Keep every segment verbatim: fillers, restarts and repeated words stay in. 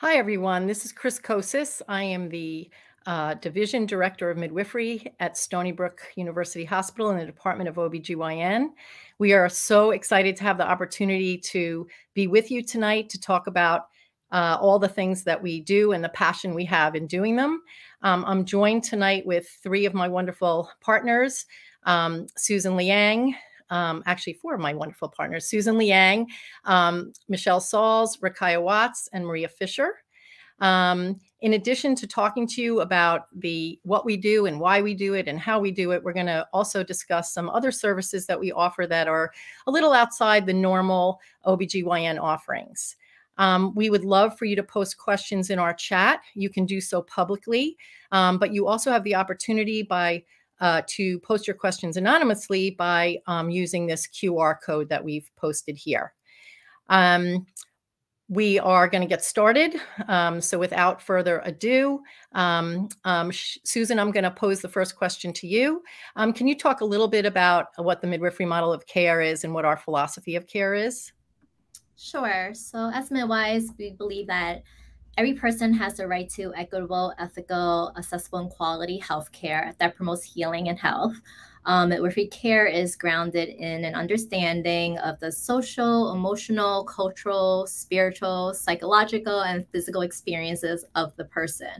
Hi, everyone. This is Chris Kocis. I am the uh, Division Director of Midwifery at Stony Brook University Hospital in the Department of O B G Y N. We are so excited to have the opportunity to be with you tonight to talk about uh, all the things that we do and the passion we have in doing them. Um, I'm joined tonight with three of my wonderful partners, um, Susan Liang, Um, actually four of my wonderful partners, Susan Liang, um, Michelle Sauls, Rakiya Watts, and Maria Fisher. Um, in addition to talking to you about the what we do and why we do it and how we do it, we're going to also discuss some other services that we offer that are a little outside the normal O B G Y N offerings. Um, we would love for you to post questions in our chat. You can do so publicly, um, but you also have the opportunity by Uh, to post your questions anonymously by um, using this Q R code that we've posted here. Um, we are going to get started. Um, so without further ado, um, um, Susan, I'm going to pose the first question to you. Um, can you talk a little bit about what the midwifery model of care is and what our philosophy of care is? Sure. So as midwives, we believe that every person has the right to equitable, ethical, accessible, and quality health care that promotes healing and health. Um, midwifery care is grounded in an understanding of the social, emotional, cultural, spiritual, psychological, and physical experiences of the person.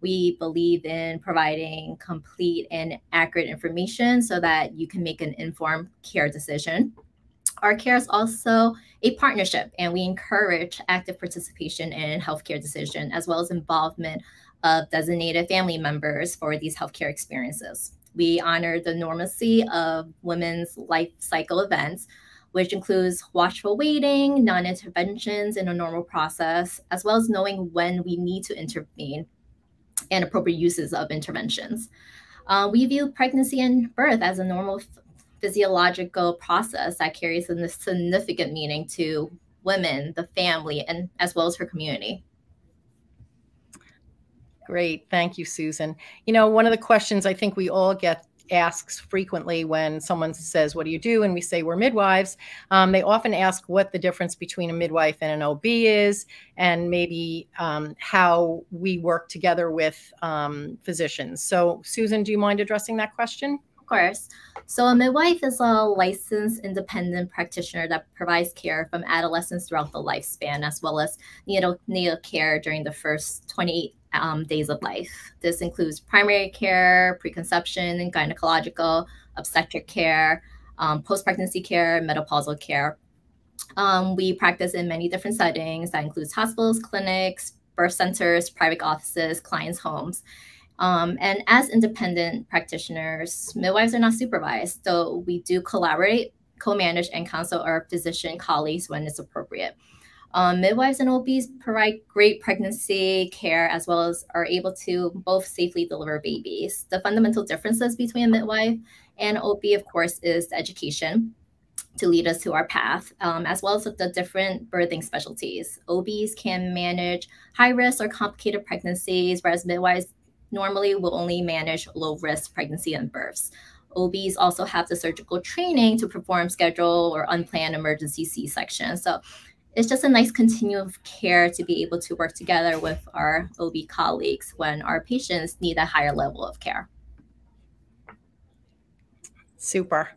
We believe in providing complete and accurate information so that you can make an informed care decision. Our care is also a partnership, and we encourage active participation in healthcare decision, as well as involvement of designated family members for these healthcare experiences. We honor the normalcy of women's life cycle events, which includes watchful waiting, non-interventions in a normal process, as well as knowing when we need to intervene and appropriate uses of interventions. Uh, we view pregnancy and birth as a normal physiological process that carries a significant meaning to women, the family, and as well as her community. Great. Thank you, Susan. You know, one of the questions I think we all get asks frequently when someone says, what do you do? And we say, we're midwives. Um, they often ask what the difference between a midwife and an O B is, and maybe um, how we work together with um, physicians. So Susan, do you mind addressing that question? Of course. So a midwife is a licensed independent practitioner that provides care from adolescence throughout the lifespan, as well as neonatal, neonatal care during the first twenty-eight um, days of life. This includes primary care, preconception and gynecological, obstetric care, um, post-pregnancy care, menopausal care. Um, we practice in many different settings. That includes hospitals, clinics, birth centers, private offices, clients' homes. Um, and as independent practitioners, midwives are not supervised, so we do collaborate, co-manage, and counsel our physician colleagues when it's appropriate. Um, midwives and O Bs provide great pregnancy care as well as are able to both safely deliver babies. The fundamental differences between a midwife and O B, of course, is education to lead us to our path, um, as well as the different birthing specialties. O Bs can manage high-risk or complicated pregnancies, whereas midwives normally will only manage low-risk pregnancy and births. O Bs also have the surgical training to perform scheduled or unplanned emergency C-sections. So it's just a nice continuum of care to be able to work together with our O B colleagues when our patients need a higher level of care. Super.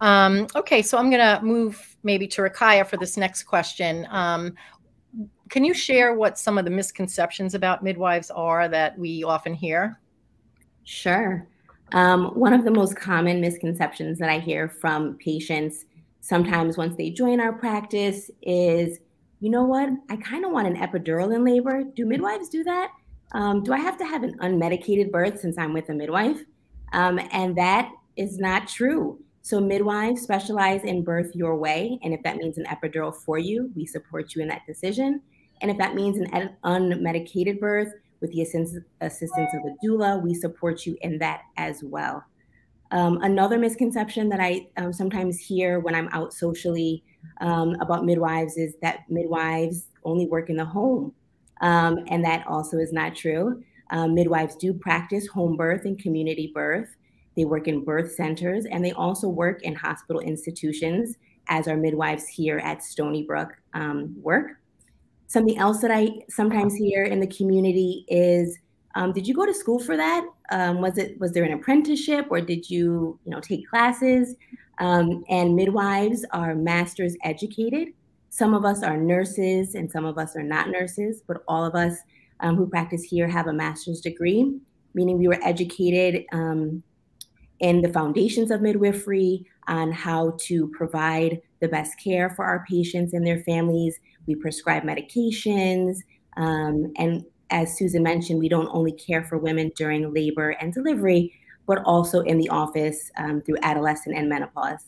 Um, okay, so I'm going to move maybe to Rakiya for this next question. Um, Can you share what some of the misconceptions about midwives are that we often hear? Sure. Um, one of the most common misconceptions that I hear from patients sometimes once they join our practice is, you know what, I kind of want an epidural in labor. Do midwives do that? Um, do I have to have an unmedicated birth since I'm with a midwife? Um, and that is not true. So midwives specialize in birth your way, and if that means an epidural for you, we support you in that decision. And if that means an unmedicated birth with the assistance of a doula, we support you in that as well. Um, another misconception that I um, sometimes hear when I'm out socially um, about midwives is that midwives only work in the home, um, and that also is not true. Um, midwives do practice home birth and community birth. They work in birth centers, and they also work in hospital institutions, as our midwives here at Stony Brook um, work. Something else that I sometimes hear in the community is, um, did you go to school for that? Um, was it, was there an apprenticeship, or did you, you know, take classes? Um, and midwives are master's educated. Some of us are nurses and some of us are not nurses, but all of us um, who practice here have a master's degree, meaning we were educated um, in the foundations of midwifery, on how to provide the best care for our patients and their families. We prescribe medications. Um, and as Susan mentioned, we don't only care for women during labor and delivery, but also in the office um, through adolescent and menopause.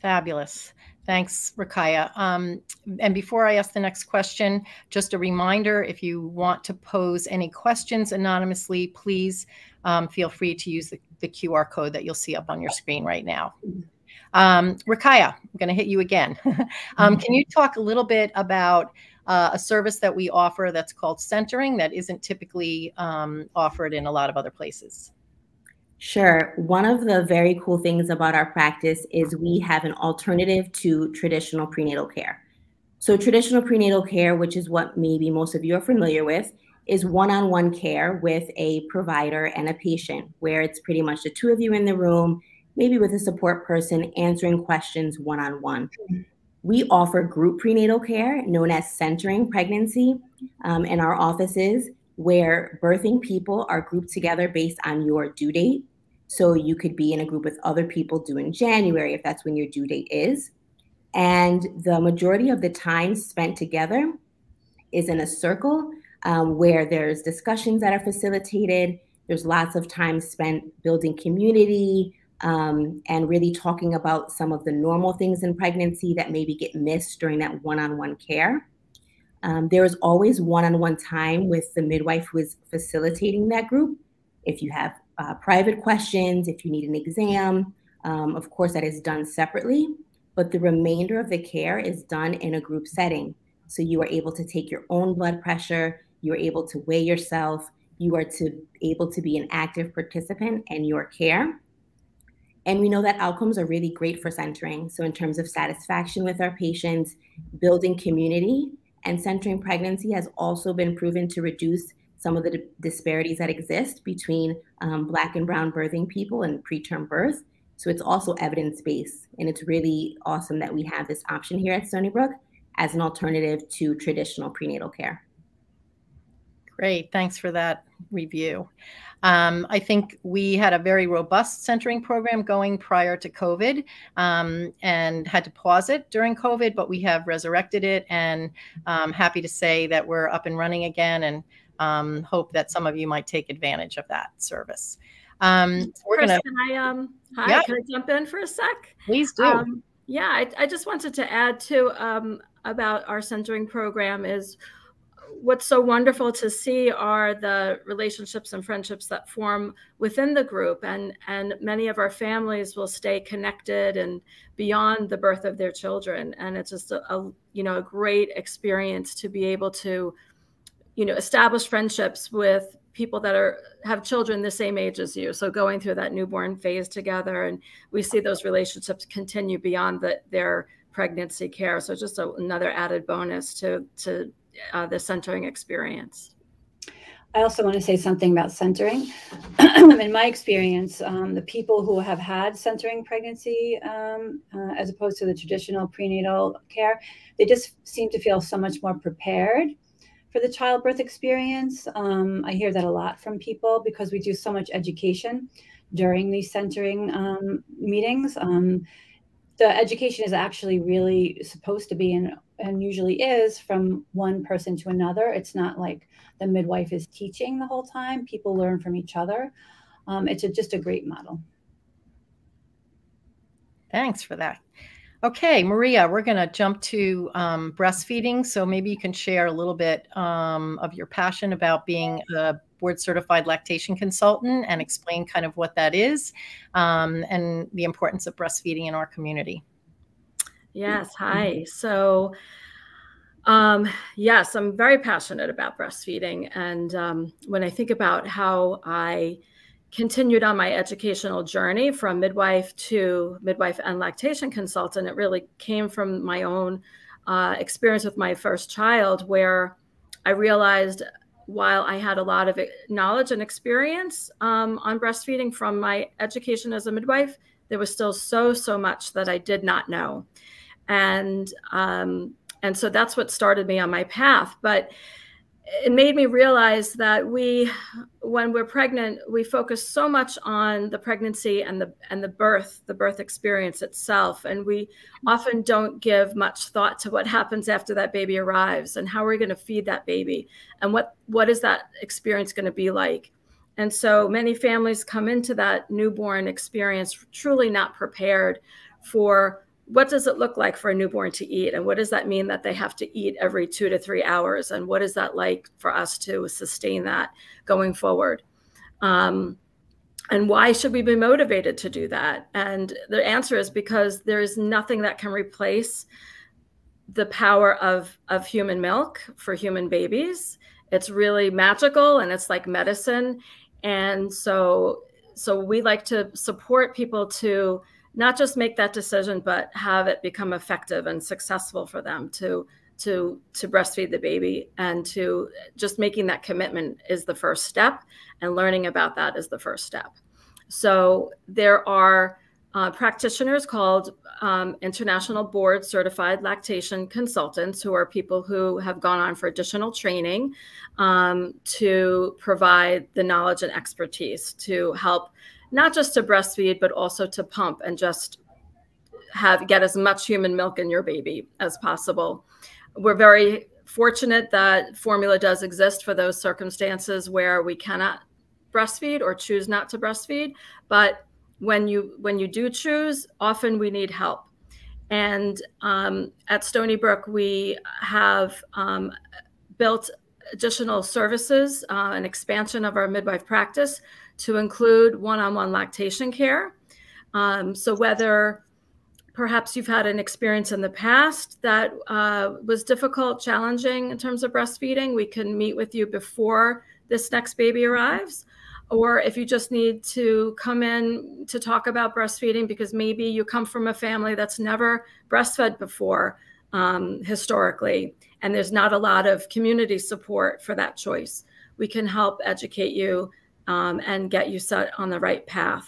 Fabulous. Thanks, Rakiya. Um, and before I ask the next question, just a reminder, if you want to pose any questions anonymously, please um, feel free to use the, the Q R code that you'll see up on your screen right now. Um, Rakiya, I'm going to hit you again. um, can you talk a little bit about uh, a service that we offer that's called Centering that isn't typically um, offered in a lot of other places? Sure. One of the very cool things about our practice is we have an alternative to traditional prenatal care. So traditional prenatal care, which is what maybe most of you are familiar with, is one-on-one care with a provider and a patient, where it's pretty much the two of you in the room, maybe with a support person, answering questions one-on-one. We offer group prenatal care, known as Centering Pregnancy, um, in our offices, where birthing people are grouped together based on your due date. So you could be in a group with other people due in January, if that's when your due date is. And the majority of the time spent together is in a circle um, where there's discussions that are facilitated. There's lots of time spent building community um, and really talking about some of the normal things in pregnancy that maybe get missed during that one-on-one care. Um, there is always one-on-one time with the midwife who is facilitating that group. If you have Uh, private questions, if you need an exam, um, of course that is done separately, but the remainder of the care is done in a group setting. So you are able to take your own blood pressure, you are able to weigh yourself, you are to, able to be an active participant in your care. And we know that outcomes are really great for Centering. So in terms of satisfaction with our patients, building community, and Centering Pregnancy has also been proven to reduce some of the disparities that exist between um, Black and brown birthing people and preterm birth. So it's also evidence-based. And it's really awesome that we have this option here at Stony Brook as an alternative to traditional prenatal care. Great, thanks for that review. Um, I think we had a very robust Centering program going prior to COVID um, and had to pause it during COVID, but we have resurrected it, and I'm happy to say that we're up and running again, and Um, hope that some of you might take advantage of that service. Um, we're Chris, gonna, can I, um, hi, yeah. Can I jump in for a sec? Please do. Um, yeah, I, I just wanted to add to um, about our Centering program is what's so wonderful to see are the relationships and friendships that form within the group, and, and many of our families will stay connected and beyond the birth of their children. And it's just a, a you know, a great experience to be able to you know, establish friendships with people that are have children the same age as you. So going through that newborn phase together, and we see those relationships continue beyond the, their pregnancy care. So just a, another added bonus to, to uh, the Centering experience. I also want to say something about Centering. In my experience, um, the people who have had Centering pregnancy um, uh, as opposed to the traditional prenatal care, they just seem to feel so much more prepared for the childbirth experience. um, I hear that a lot from people because we do so much education during these Centering um, meetings. Um, the education is actually really supposed to be, and, and usually is, from one person to another. It's not like the midwife is teaching the whole time. People learn from each other. Um, it's a, just a great model. Thanks for that. Okay, Maria, we're going to jump to um, breastfeeding. So maybe you can share a little bit um, of your passion about being a board-certified lactation consultant and explain kind of what that is um, and the importance of breastfeeding in our community. Yes, hi. So um, yes, I'm very passionate about breastfeeding. And um, when I think about how I continued on my educational journey from midwife to midwife and lactation consultant, it really came from my own uh, experience with my first child, where I realized while I had a lot of knowledge and experience um, on breastfeeding from my education as a midwife, there was still so, so much that I did not know. And, um, and so that's what started me on my path. But it made me realize that we, when we're pregnant, we focus so much on the pregnancy and the, and the birth, the birth experience itself. And we often don't give much thought to what happens after that baby arrives and how we're going to feed that baby and what, what is that experience going to be like. And so many families come into that newborn experience truly not prepared for what does it look like for a newborn to eat? And what does that mean that they have to eat every two to three hours? And what is that like for us to sustain that going forward? Um, and why should we be motivated to do that? And the answer is because there is nothing that can replace the power of, of human milk for human babies. It's really magical and it's like medicine. And so, so we like to support people to not just make that decision, but have it become effective and successful for them to, to, to breastfeed the baby. And to just making that commitment is the first step, and learning about that is the first step. So there are uh, practitioners called um, International Board Certified Lactation Consultants, who are people who have gone on for additional training um, to provide the knowledge and expertise to help not just to breastfeed, but also to pump and just have get as much human milk in your baby as possible. We're very fortunate that formula does exist for those circumstances where we cannot breastfeed or choose not to breastfeed. But when you, when you do choose, often we need help. And um, at Stony Brook, we have um, built additional services, uh, an expansion of our midwife practice to include one-on-one lactation care. Um, so whether perhaps you've had an experience in the past that uh, was difficult, challenging in terms of breastfeeding, we can meet with you before this next baby arrives. Or if you just need to come in to talk about breastfeeding because maybe you come from a family that's never breastfed before um, historically, and there's not a lot of community support for that choice, we can help educate you Um, and get you set on the right path.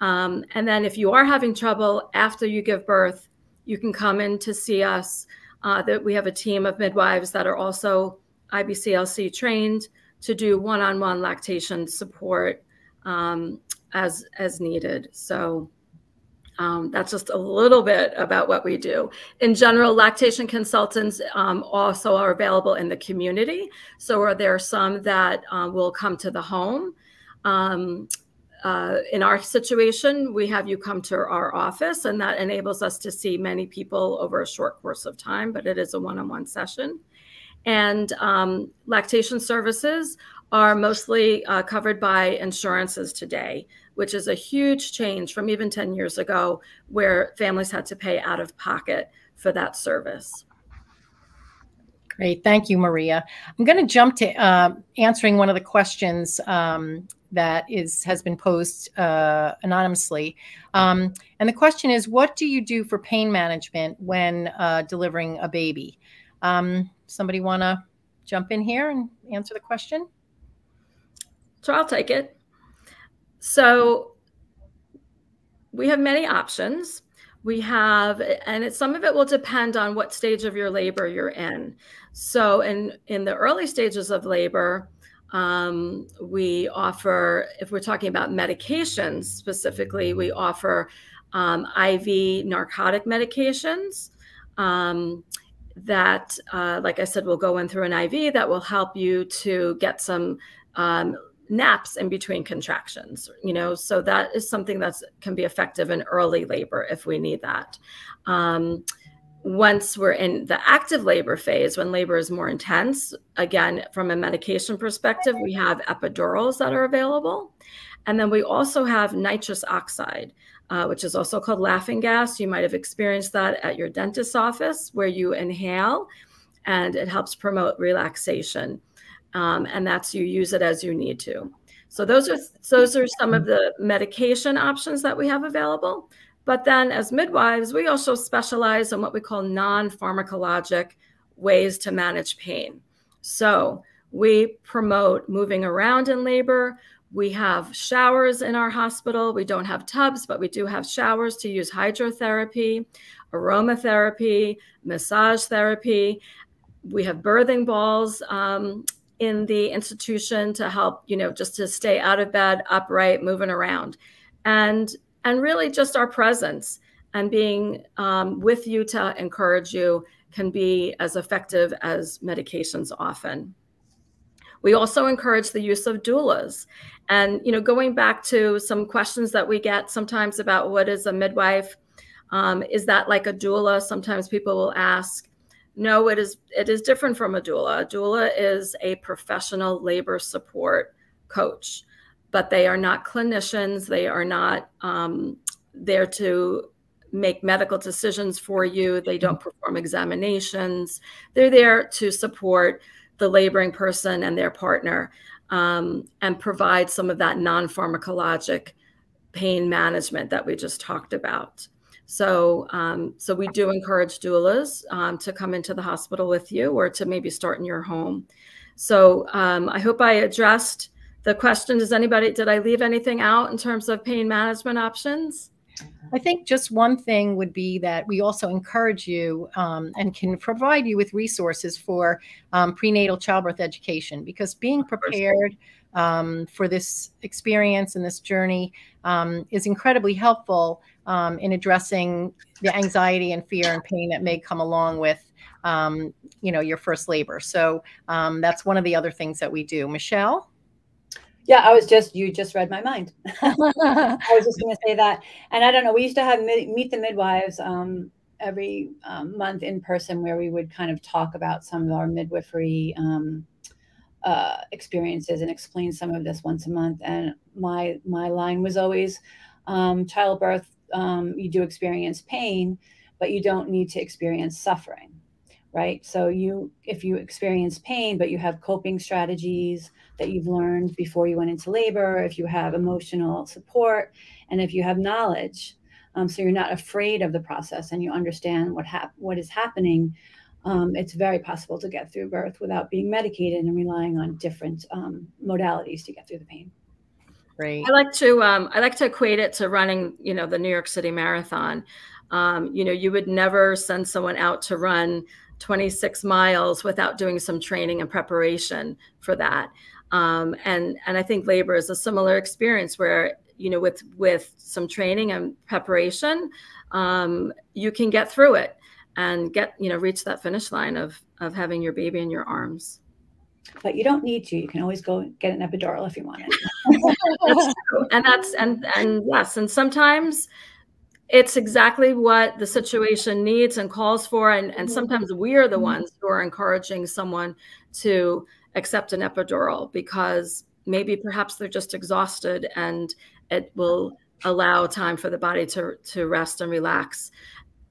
Um, and then if you are having trouble after you give birth, you can come in to see us. Uh, that we have a team of midwives that are also I B C L C trained to do one-on-one lactation support um, as, as needed. So um, that's just a little bit about what we do. In general, lactation consultants um, also are available in the community. So are there some that um, will come to the home. Um, uh, in our situation, we have you come to our office, and that enables us to see many people over a short course of time, but it is a one-on-one session. And um, lactation services are mostly uh, covered by insurances today, which is a huge change from even ten years ago, where families had to pay out of pocket for that service. Great. Thank you, Maria. I'm going to jump to uh, answering one of the questions um, that is has been posed uh, anonymously. Um, and the question is, what do you do for pain management when uh, delivering a baby? Um, somebody want to jump in here and answer the question? So I'll take it. So we have many options. We have, and it, some of it will depend on what stage of your labor you're in. So in, in the early stages of labor, um, we offer, if we're talking about medications specifically, we offer um, I V narcotic medications um, that, uh, like I said, will go in through an I V that will help you to get some um, naps in between contractions, you know, so that is something that can be effective in early labor if we need that. Um, once we're in the active labor phase, when labor is more intense, again, from a medication perspective, we have epidurals that are available. And then we also have nitrous oxide, uh, which is also called laughing gas. You might have experienced that at your dentist's office, where you inhale and it helps promote relaxation. Um, and that's, you use it as you need to. So those are, those are some of the medication options that we have available. But then as midwives, we also specialize in what we call non-pharmacologic ways to manage pain. So we promote moving around in labor. We have showers in our hospital. We don't have tubs, but we do have showers to use hydrotherapy, aromatherapy, massage therapy. We have birthing balls um, in the institution to help, you know, just to stay out of bed, upright, moving around. And, and really just our presence and being um, with you to encourage you can be as effective as medications often. We also encourage the use of doulas. And, you know, going back to some questions that we get sometimes about what is a midwife, um, is that like a doula? Sometimes people will ask. No, it is, it is different from a doula. A doula is a professional labor support coach, but they are not clinicians. They are not um, there to make medical decisions for you. They don't perform examinations. They're there to support the laboring person and their partner, um, and provide some of that non-pharmacologic pain management that we just talked about. So, um, so we do encourage doulas um, to come into the hospital with you or to maybe start in your home. So um, I hope I addressed the question. Does anybody, did I leave anything out in terms of pain management options? I think just one thing would be that we also encourage you um, and can provide you with resources for um, prenatal childbirth education, because being prepared um, for this experience and this journey um, is incredibly helpful um, in addressing the anxiety and fear and pain that may come along with um, you know, your first labor. So um, that's one of the other things that we do. Michelle? Yeah, I was just, you just read my mind. I was just going to say that. And I don't know, we used to have Meet the Midwives um, every um, month in person, where we would kind of talk about some of our midwifery um, uh, experiences and explain some of this once a month. And my, my line was always um, childbirth, um, you do experience pain, but you don't need to experience suffering. Right. So you, if you experience pain, but you have coping strategies that you've learned before you went into labor, if you have emotional support, and if you have knowledge, um, so you're not afraid of the process and you understand what hap what is happening, um, it's very possible to get through birth without being medicated and relying on different um, modalities to get through the pain. Great. I like to um, I like to equate it to running, you know, the New York City Marathon. Um, you know, you would never send someone out to run twenty-six miles without doing some training and preparation for that. Um, and, and I think labor is a similar experience where, you know, with, with some training and preparation, um, you can get through it and get, you know, reach that finish line of, of having your baby in your arms. But you don't need to, you can always go get an epidural if you want it. That's true. And that's, and, and yes. And sometimes it's exactly what the situation needs and calls for. And, and sometimes we are the ones who are encouraging someone to accept an epidural, because maybe perhaps they're just exhausted and it will allow time for the body to, to rest and relax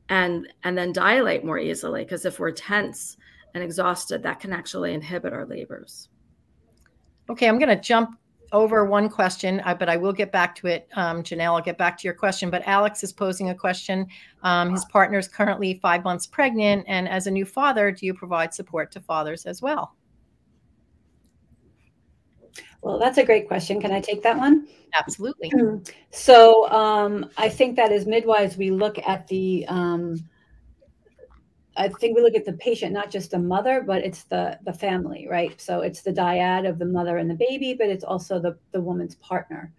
and, and then dilate more easily. Because if we're tense and exhausted, that can actually inhibit our labors. Okay, I'm going to jump over one question, but I will get back to it. Um, Janelle, I'll get back to your question, but Alex is posing a question. Um, his partner is currently five months pregnant, and as a new father, do you provide support to fathers as well? Well, that's a great question. Can I take that one? Absolutely. So um, I think that as midwives, we look at the, um, I think we look at the patient, not just the mother, but it's the, the family, right? So it's the dyad of the mother and the baby, but it's also the, the woman's partner.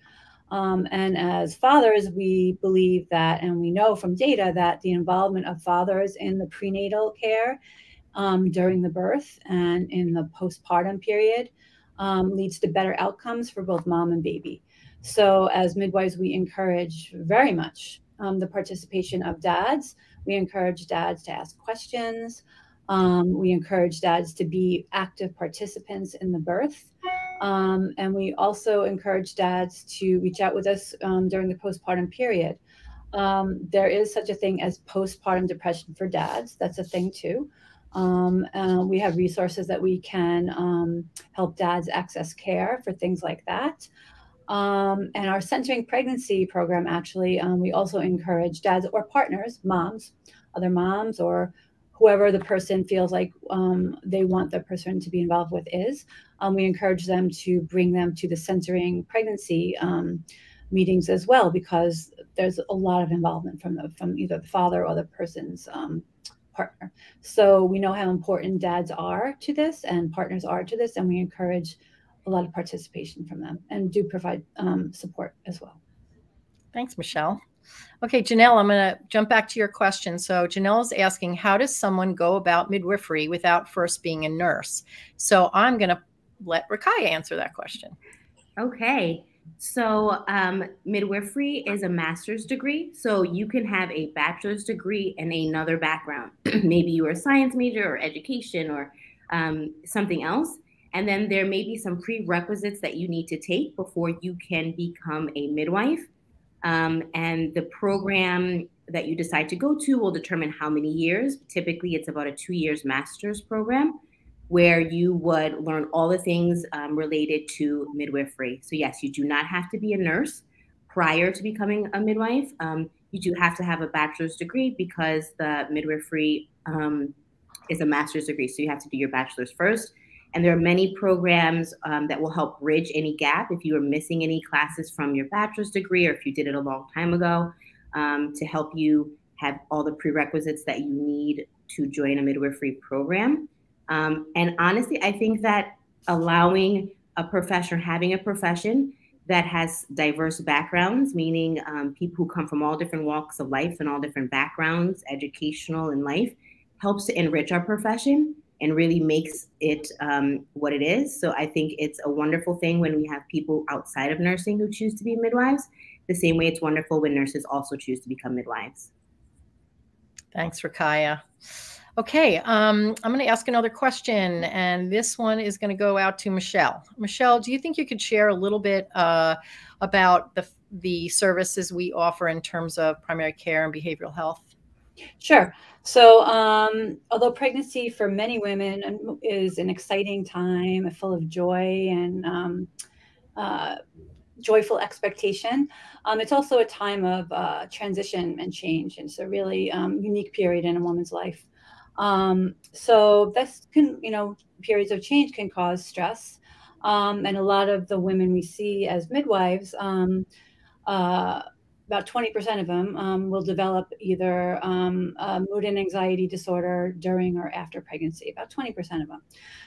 Um, and as fathers, we believe that, and we know from data that the involvement of fathers in the prenatal care um, during the birth and in the postpartum period um, leads to better outcomes for both mom and baby. So as midwives, we encourage very much um, the participation of dads. We encourage dads to ask questions. Um, we encourage dads to be active participants in the birth. Um, and we also encourage dads to reach out with us um, during the postpartum period. Um, there is such a thing as postpartum depression for dads. That's a thing too. Um, uh, we have resources that we can um, help dads access care for things like that. Um, and our Centering Pregnancy program, actually, um, we also encourage dads or partners, moms, other moms, or whoever the person feels like um, they want the person to be involved with is. Um, we encourage them to bring them to the Centering Pregnancy um, meetings as well, because there's a lot of involvement from the, from either the father or the person's um, partner. So we know how important dads are to this and partners are to this, and we encourage a lot of participation from them and do provide um, support as well. Thanks, Michelle. Okay, Janelle, I'm going to jump back to your question. So Janelle is asking, how does someone go about midwifery without first being a nurse? So I'm going to let Rakiya answer that question. Okay. So um, midwifery is a master's degree. So you can have a bachelor's degree and another background. Maybe you were a science major or education or um, something else. And then there may be some prerequisites that you need to take before you can become a midwife. Um, and the program that you decide to go to will determine how many years. Typically, it's about a two years master's program where you would learn all the things um, related to midwifery. So yes, you do not have to be a nurse prior to becoming a midwife. Um, you do have to have a bachelor's degree because the midwifery um, is a master's degree. So you have to do your bachelor's first. And there are many programs um, that will help bridge any gap if you are missing any classes from your bachelor's degree or if you did it a long time ago, um, to help you have all the prerequisites that you need to join a midwifery program. Um, and honestly, I think that allowing a profession, having a profession that has diverse backgrounds, meaning um, people who come from all different walks of life and all different backgrounds, educational and life, helps to enrich our profession and really makes it um, what it is. So I think it's a wonderful thing when we have people outside of nursing who choose to be midwives, the same way it's wonderful when nurses also choose to become midwives. Thanks, Rakiya. Okay, um, I'm gonna ask another question, and this one is gonna go out to Michelle. Michelle, do you think you could share a little bit uh, about the, the services we offer in terms of primary care and behavioral health? Sure. So um, although pregnancy for many women is an exciting time full of joy and um, uh, joyful expectation, um, it's also a time of uh, transition and change. It's a really um, unique period in a woman's life. Um, so this can, you know, periods of change can cause stress. Um, and a lot of the women we see as midwives, um, uh, about twenty percent of them um, will develop either um, a mood and anxiety disorder during or after pregnancy, about twenty percent of them.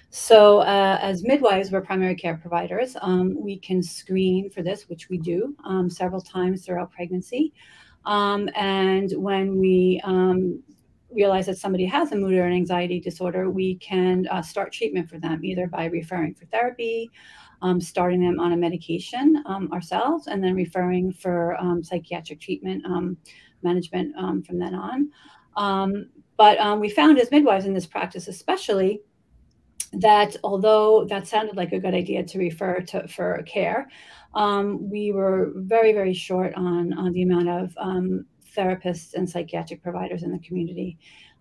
So uh, as midwives, we're primary care providers. Um, we can screen for this, which we do um, several times throughout pregnancy. Um, and when we um, realize that somebody has a mood or an anxiety disorder, we can uh, start treatment for them, either by referring for therapy, Um, starting them on a medication um, ourselves, and then referring for um, psychiatric treatment um, management um, from then on. Um, but um, we found as midwives in this practice especially that although that sounded like a good idea to refer to for care, um, we were very, very short on, on the amount of um, therapists and psychiatric providers in the community.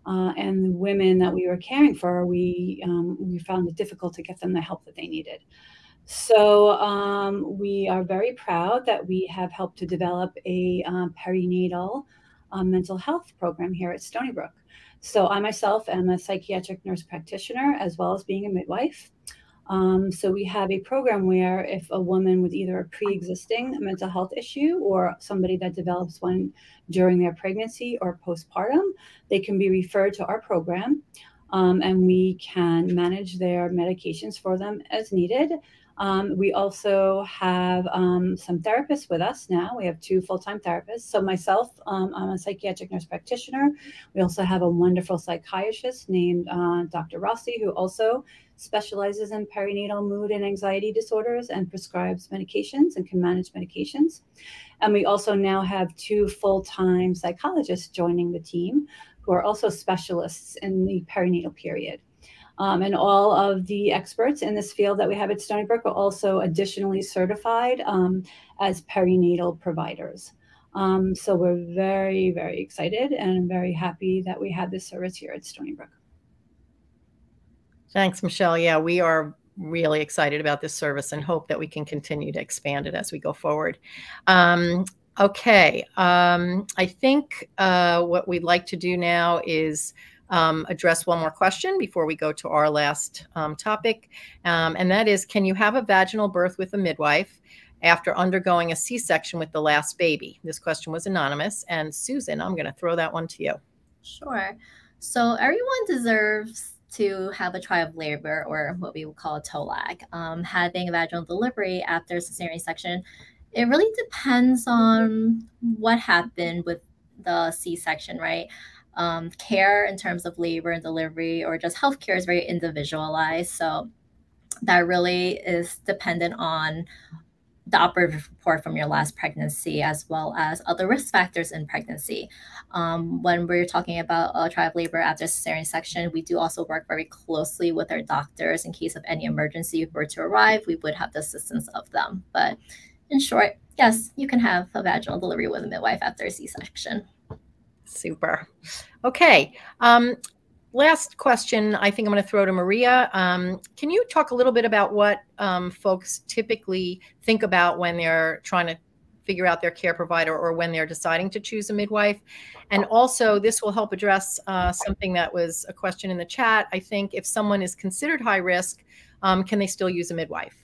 Uh, and the women that we were caring for, we, um, we found it difficult to get them the help that they needed. So um, we are very proud that we have helped to develop a um, perinatal um, mental health program here at Stony Brook. So I myself am a psychiatric nurse practitioner as well as being a midwife. Um, so we have a program where if a woman with either a pre-existing mental health issue or somebody that develops one during their pregnancy or postpartum, they can be referred to our program, um, and we can manage their medications for them as needed. Um, we also have um, some therapists with us now. We have two full-time therapists. So myself, um, I'm a psychiatric nurse practitioner. We also have a wonderful psychiatrist named uh, Doctor Rossi, who also specializes in perinatal mood and anxiety disorders and prescribes medications and can manage medications. And we also now have two full-time psychologists joining the team who are also specialists in the perinatal period. Um, and all of the experts in this field that we have at Stony Brook are also additionally certified um, as perinatal providers. Um, so we're very, very excited and very happy that we have this service here at Stony Brook. Thanks, Michelle. Yeah, we are really excited about this service and hope that we can continue to expand it as we go forward. Um, okay, um, I think uh, what we'd like to do now is um, address one more question before we go to our last um, topic, um, and that is, can you have a vaginal birth with a midwife after undergoing a C-section with the last baby? This question was anonymous, and Susan, I'm going to throw that one to you. Sure. So everyone deserves to have a trial of labor, or what we would call a TOLAC. Um, having a vaginal delivery after cesarean section, it really depends on what happened with the C-section, right? Um, care in terms of labor and delivery, or just healthcare, is very individualized. So that really is dependent on the operative report from your last pregnancy, as well as other risk factors in pregnancy. Um, when we're talking about a trial of labor after cesarean section, we do also work very closely with our doctors in case of any emergency if we were to arrive. We would have the assistance of them. But in short, yes, you can have a vaginal delivery with a midwife after a C-section. Super. Okay. Um, Last question, I think I'm going to throw to Maria. Um, can you talk a little bit about what um, folks typically think about when they're trying to figure out their care provider, or when they're deciding to choose a midwife? And also, this will help address uh, something that was a question in the chat. I think if someone is considered high risk, um, can they still use a midwife?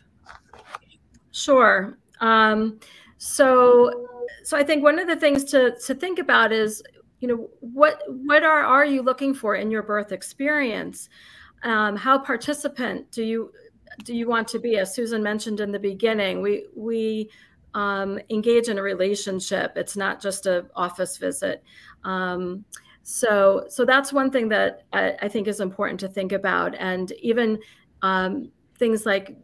Sure. Um, so, so I think one of the things to, to think about is, you know, what what are are you looking for in your birth experience? Um, how participant do you do you want to be? As Susan mentioned in the beginning, we we um, engage in a relationship. It's not just an office visit. Um, so so that's one thing that I, I think is important to think about. And even um, things like,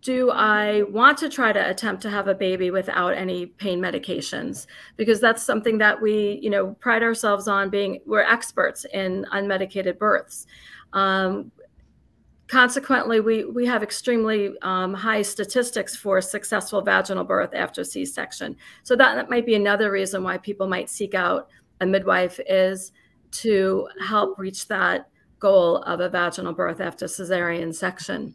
do I want to try to attempt to have a baby without any pain medications? Because that's something that we, you know, pride ourselves on being, we're experts in unmedicated births. Um, consequently, we, we have extremely um, high statistics for successful vaginal birth after C-section. So that, that might be another reason why people might seek out a midwife, is to help reach that goal of a vaginal birth after cesarean section.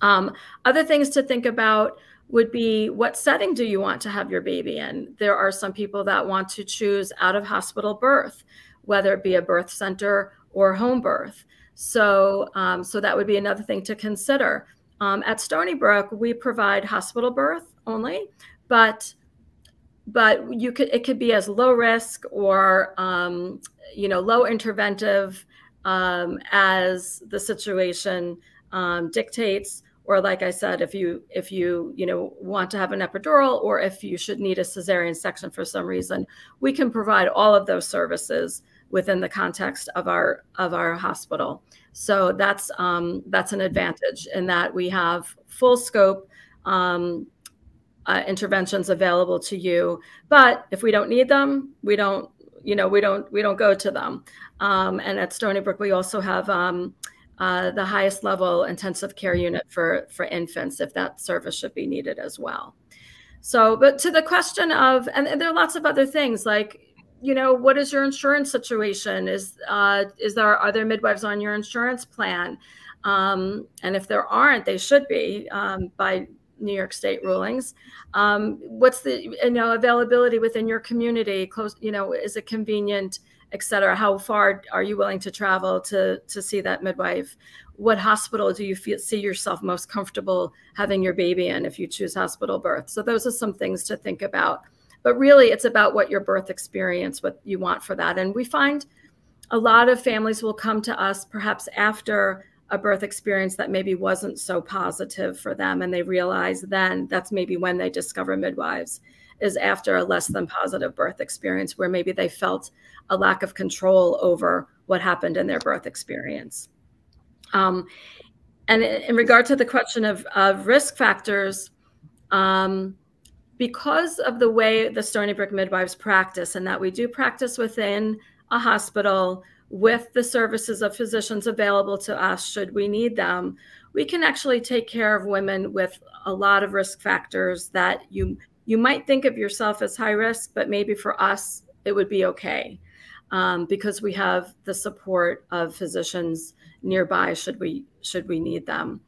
Um, other things to think about would be, what setting do you want to have your baby in? There are some people that want to choose out of hospital birth, whether it be a birth center or home birth. So, um, so that would be another thing to consider. Um, at Stony Brook, we provide hospital birth only, but but you could it could be as low risk, or um, you know, low interventive um, as the situation um, dictates. Or, like I said, if you if you you know want to have an epidural, or if you should need a cesarean section for some reason, we can provide all of those services within the context of our of our hospital. So that's um, that's an advantage, in that we have full scope um, uh, interventions available to you. But if we don't need them, we don't you know we don't we don't go to them. Um, and at Stony Brook, we also have Um, Uh, the highest level intensive care unit for, for infants, if that service should be needed as well. So, but to the question of, and, and there are lots of other things, like, you know, what is your insurance situation? Is, uh, is there, are there midwives on your insurance plan? Um, and if there aren't, they should be, um, by New York State rulings. Um, what's the, you know, availability within your community? Close, you know, is it convenient, et cetera? How far are you willing to travel to, to see that midwife? What hospital do you feel, see yourself most comfortable having your baby in if you choose hospital birth? So those are some things to think about. But really, it's about what your birth experience, what you want for that. And we find a lot of families will come to us perhaps after a birth experience that maybe wasn't so positive for them, and they realize then that's maybe when they discover midwives, is after a less than positive birth experience, where maybe they felt a lack of control over what happened in their birth experience. Um, and in regard to the question of, of risk factors, um, because of the way the Stony Brook midwives practice, and that we do practice within a hospital with the services of physicians available to us should we need them, we can actually take care of women with a lot of risk factors that you You might think of yourself as high risk, but maybe for us, it would be okay, um, because we have the support of physicians, nearby should we should we need them.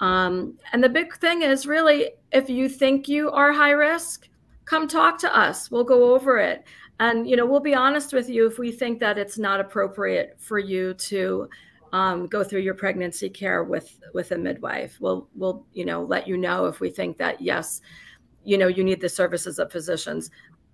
Um, and the big thing is really, if you think you are high risk, come talk to us. We'll go over it. And, you know, we'll be honest with you if we think that it's not appropriate for you to um, go through your pregnancy care with, with a midwife. We'll, we'll, you know, let you know if we think that, yes, you know, you need the services of physicians.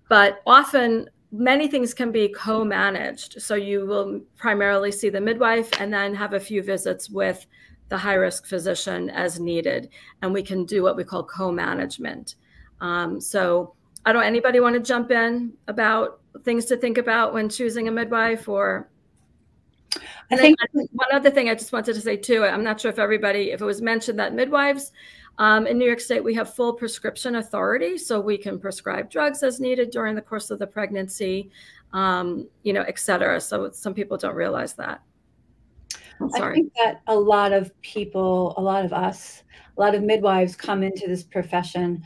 But often many things can be co-managed. So you will primarily see the midwife and then have a few visits with the high-risk physician as needed, and we can do what we call co-management. Um, so I don't, anybody want to jump in about things to think about when choosing a midwife? Or I think one other thing I just wanted to say too, I'm not sure if everybody, if it was mentioned that midwives um, in New York State, we have full prescription authority, so we can prescribe drugs as needed during the course of the pregnancy, um, you know, et cetera. So some people don't realize that. I think that a lot of people, a lot of us, a lot of midwives come into this profession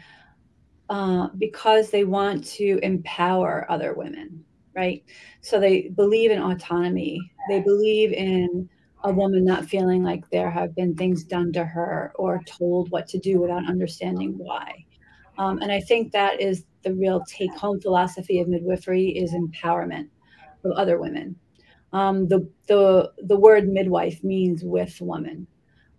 uh, because they want to empower other women, right? So they believe in autonomy. They believe in a woman not feeling like there have been things done to her or told what to do without understanding why. Um, and I think that is the real take-home philosophy of midwifery, is empowerment of other women. Um, the, the, the word midwife means with woman.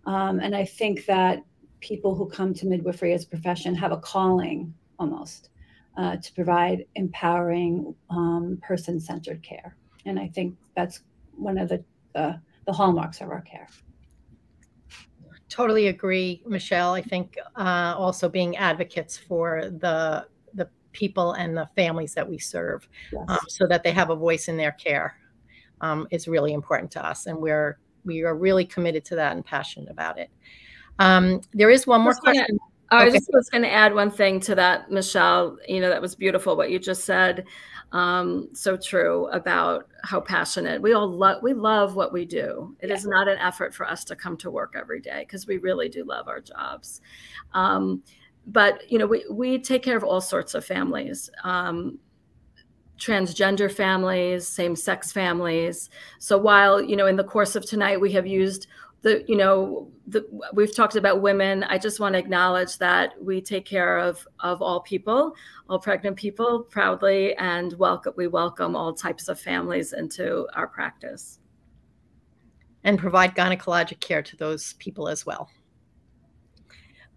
Um, and I think that people who come to midwifery as a profession have a calling almost uh, to provide empowering, um, person-centered care. And I think that's one of the, uh, the hallmarks of our care. Totally agree, Michelle. I think uh, also being advocates for the, the people and the families that we serve, yes. um, so that they have a voice in their care. Um, is really important to us, and we're we are really committed to that and passionate about it. Um, there is one more question. Gonna, I okay. just was going to add one thing to that, Michelle. You know, that was beautiful what you just said. Um, so true about how passionate we all love. We love what we do. It yeah. is not an effort for us to come to work every day because we really do love our jobs. Um, but you know, we we take care of all sorts of families. Um, transgender families, same-sex families. So while, you know, in the course of tonight, we have used the, you know, the, we've talked about women, I just want to acknowledge that we take care of, of all people, all pregnant people proudly, and welcome, we welcome all types of families into our practice. And provide gynecologic care to those people as well.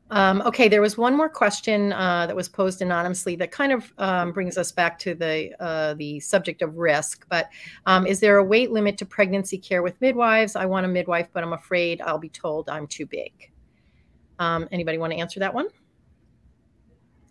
Um, okay, there was one more question uh, that was posed anonymously that kind of um, brings us back to the uh, the subject of risk. But um, is there a weight limit to pregnancy care with midwives? I want a midwife, but I'm afraid I'll be told I'm too big. Um, anybody want to answer that one?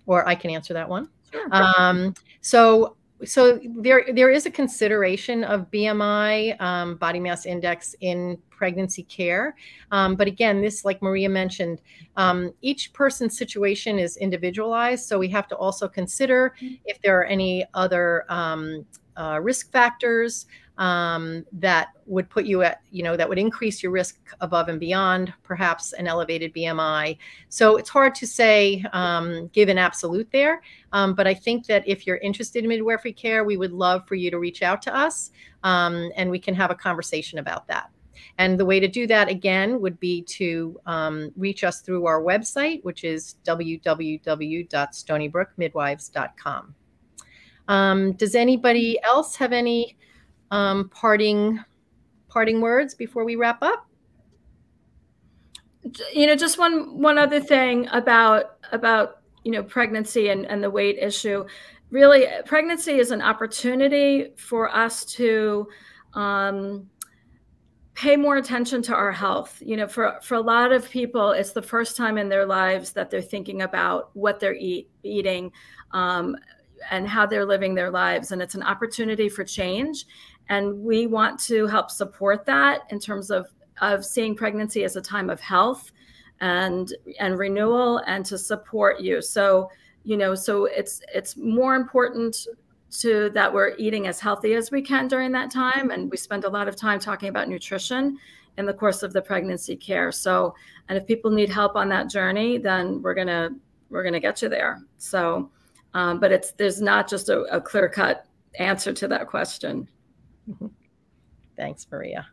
Or I can answer that one. Sure. Um, so. So there, there is a consideration of B M I, um, body mass index, in pregnancy care. Um, but again, this, like Maria mentioned, um, each person's situation is individualized. So we have to also consider if there are any other um, uh, risk factors um, that would put you at, you know, that would increase your risk above and beyond perhaps an elevated B M I. So it's hard to say, um, give an absolute there. Um, but I think that if you're interested in midwifery care, we would love for you to reach out to us, um, and we can have a conversation about that. And the way to do that, again, would be to um, reach us through our website, which is w w w dot stony brook midwives dot com. Um, does anybody else have any um, parting, parting words before we wrap up? You know, just one, one other thing about, about, you know, pregnancy and, and the weight issue. Really, pregnancy is an opportunity for us to, um, pay more attention to our health. You know, for, for a lot of people, it's the first time in their lives that they're thinking about what they're eat, eating, um, and how they're living their lives. And it's an opportunity for change. And we want to help support that in terms of, of seeing pregnancy as a time of health and, and renewal, and to support you. So, you know, so it's, it's more important to that we're eating as healthy as we can during that time. And we spend a lot of time talking about nutrition in the course of the pregnancy care. So, and if people need help on that journey, then we're going to, we're going to get you there. So, Um, but it's, there's not just a, a clear-cut answer to that question. Mm-hmm. Thanks, Maria.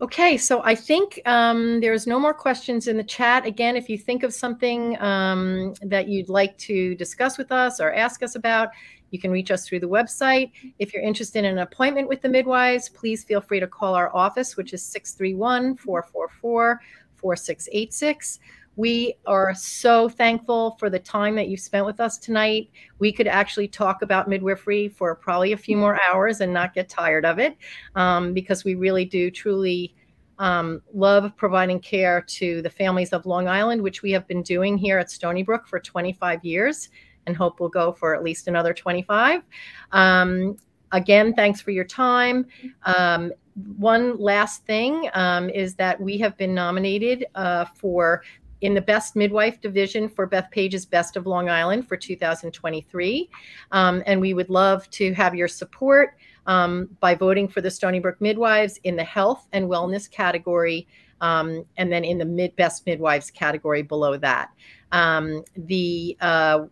Okay, so I think um, there's no more questions in the chat. Again, if you think of something um, that you'd like to discuss with us or ask us about, you can reach us through the website. If you're interested in an appointment with the midwives, please feel free to call our office, which is six three one, four four four, four six eight six. We are so thankful for the time that you spent with us tonight. We could actually talk about midwifery for probably a few more hours and not get tired of it, um, because we really do truly um, love providing care to the families of Long Island, which we have been doing here at Stony Brook for twenty-five years and hope we'll go for at least another twenty-five. Um, again, thanks for your time. Um, one last thing um, is that we have been nominated uh, for in the Best Midwife Division for Beth Page's Best of Long Island for two thousand twenty-three. Um, and we would love to have your support um, by voting for the Stony Brook Midwives in the Health and Wellness category, um, and then in the mid Best Midwives category below that. Um, the, uh,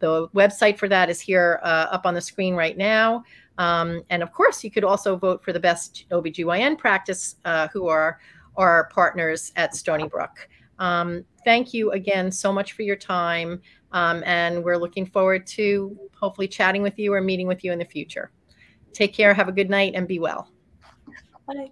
the website for that is here uh, up on the screen right now. Um, and of course, you could also vote for the Best O B G Y N Practice, uh, who are our partners at Stony Brook. Um, thank you again so much for your time, um, and we're looking forward to hopefully chatting with you or meeting with you in the future. Take care, have a good night, and be well. Bye.